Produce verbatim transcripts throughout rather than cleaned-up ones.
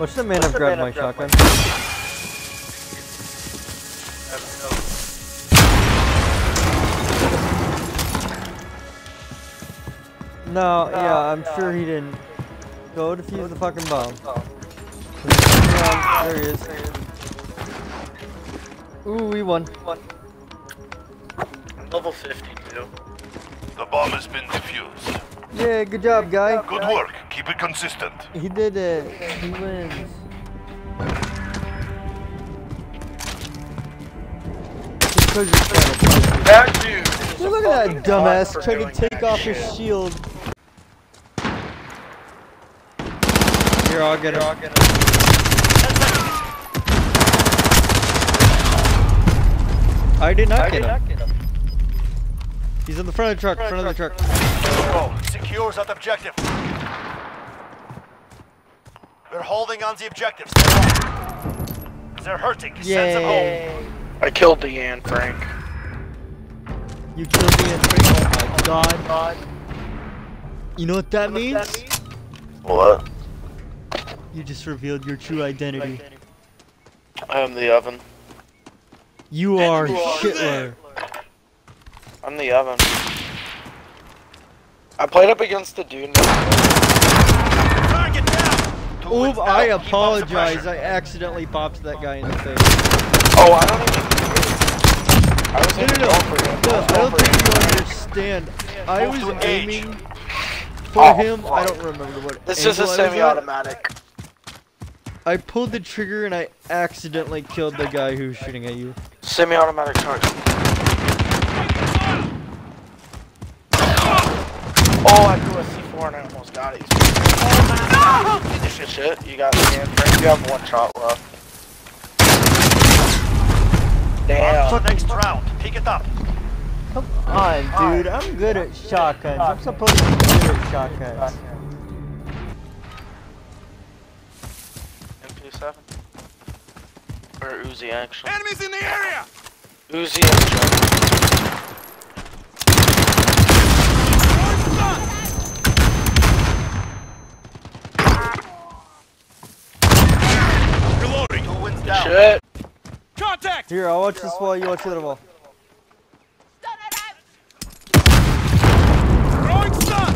Watch the man I've grabbed my shotgun. No, yeah, I'm sure he didn't. Go defuse the fucking bomb. There he is. Ooh, we won. Level fifty-two. The bomb has been defused. Yeah, good job, guy. Good work. Keep it consistent. He did it. He wins. Back to you. Hey, look at that dumbass trying to take off shit. His shield. Here, I'll get it. I'll get it. I did not I get, did him. Not get him. He's in the front of the truck. Front, front of the truck. Of the truck. Control secures that objective. We're holding on the objectives. They're hurting. Send them home. I killed the Anne Frank. You killed the Anne Frank. Oh my god. god. You know what that, you know what that means? What? You just revealed your true identity. I am the oven. You and are Hitler. I'm the oven. I played up against the dude. Ooh, I apologize. I accidentally popped that guy in the face. Oh, I don't even. I was no, no, no. For no, I don't think you understand. I was aiming for him. I don't remember what. This is a semi-automatic. I pulled the trigger and I accidentally killed the guy who was shooting at you. Semi-automatic target. Oh, I threw a C four and I almost got it. Oh, no! Finish your shit. You got the Anne Frank. You have one shot left. Damn. For next round. Pick it up. Come on, dude. I'm good at shotguns. I'm supposed to be good at shotguns. M P seven. Or Uzi, actually. Enemies in the area! Uzi and shotgun. Shit. Contact. Here, I'll watch this wall, you watch the other wall. Throwing stun.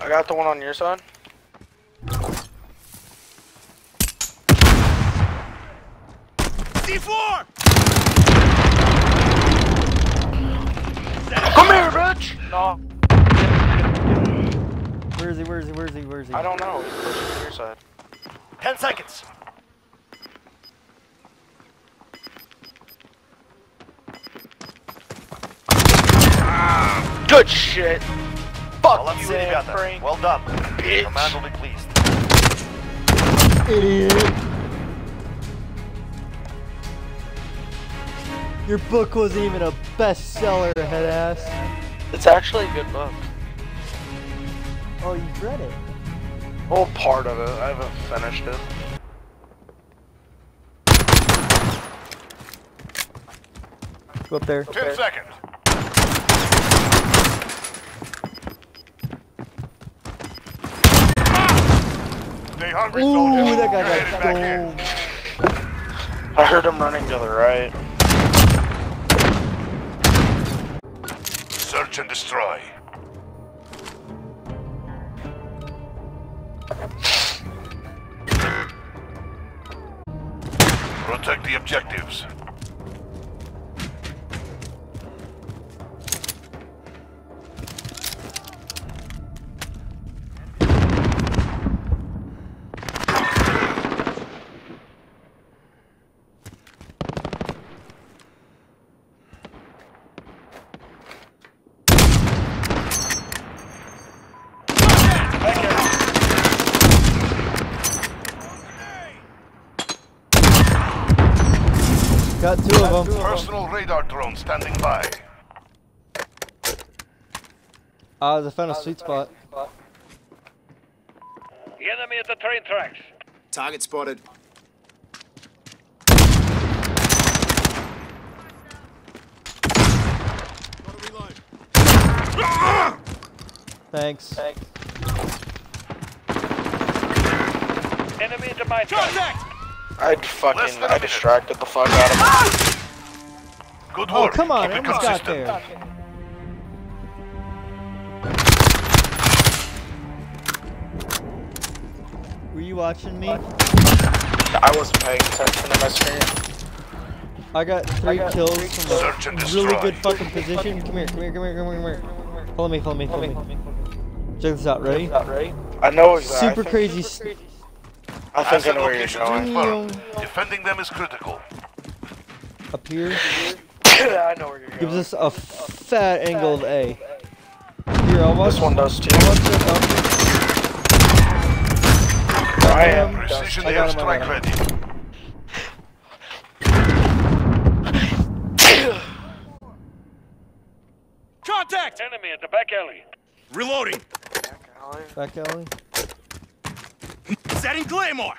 I got the one on your side. C four! Come here, bitch! No. Where is he, where is he, where is he, where is he? I don't know, he's pushing to your side. Ten seconds! Good shit. Fuck well, you, Anne Frank. Well done, bitch. Command will be pleased. Idiot. Your book wasn't even a bestseller, head ass. It's actually a good book. Oh, you read it? Oh, part of it. I haven't finished it. Go up there. Ten okay. seconds. Hungry soldiers. Ooh, that guy got I heard him running to the right. Search and destroy. Protect the objectives. Got two of them. Personal radar drone standing by. Ah, uh, I found a sweet spot. The enemy at the train tracks. Target spotted. Thanks. Thanks. Enemy to my contact. I fucking I distracted the fuck out of him. Ah! Good work. Oh, come on, I almost got there. Were you watching me? I wasn't paying attention to my screen. I got three I got kills three from a really destroy. good fucking position. Come here, come here, come here, come here, come here. Follow me, follow me, follow me. Follow me. Check this out, ready? I know exactly. Super crazy. Super crazy. I think I know where you're going. Confirmed. Defending them is critical. Up here. Yeah, I know where you're going. Gives us a fat angled A. Here, I'll watch. This one does too. I am. Precision airstrike ready. Contact! Enemy at the back alley. Reloading. Back alley. Back alley. Setting Claymore!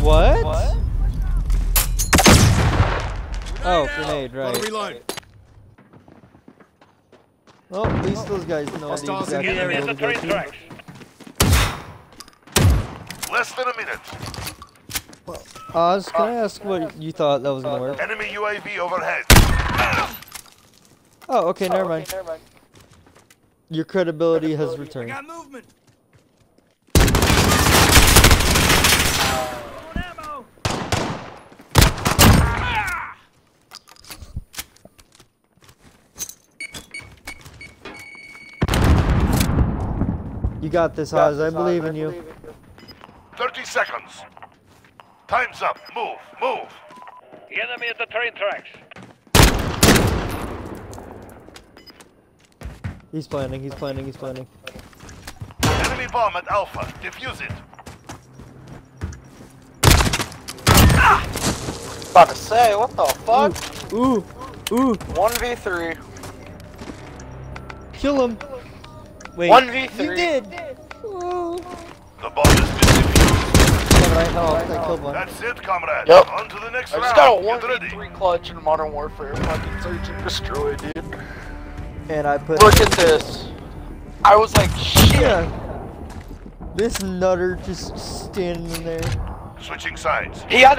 What? What? Oh, grenade, right. Reload. Well, at least those guys know the exact area to go to. Less than a minute. Well, Oz, can I ask what you thought that was gonna work? Enemy U A V overhead. Oh, okay, never mind. Oh, okay, never mind. Your credibility, credibility has returned. I got movement. Uh, ah! You got this, Oz. I believe in you. Thirty seconds. Time's up. Move, move. The enemy at the train tracks. He's planning, he's planning, he's planning. Enemy bomb at Alpha, defuse it. Ah! About to say, what the fuck? Ooh, ooh, ooh. one v three. Kill him. Wait, one v three. You did. Ooh. The bomb has been defused. Right now, right now. I killed one. That's it, comrade. Yep. On to the next I just round. Got a one v three clutch in Modern Warfare. Fucking search and destroy, dude. And I put Look at this. I was like, shit. Yeah. This nutter just standing in there. Switching sides. He had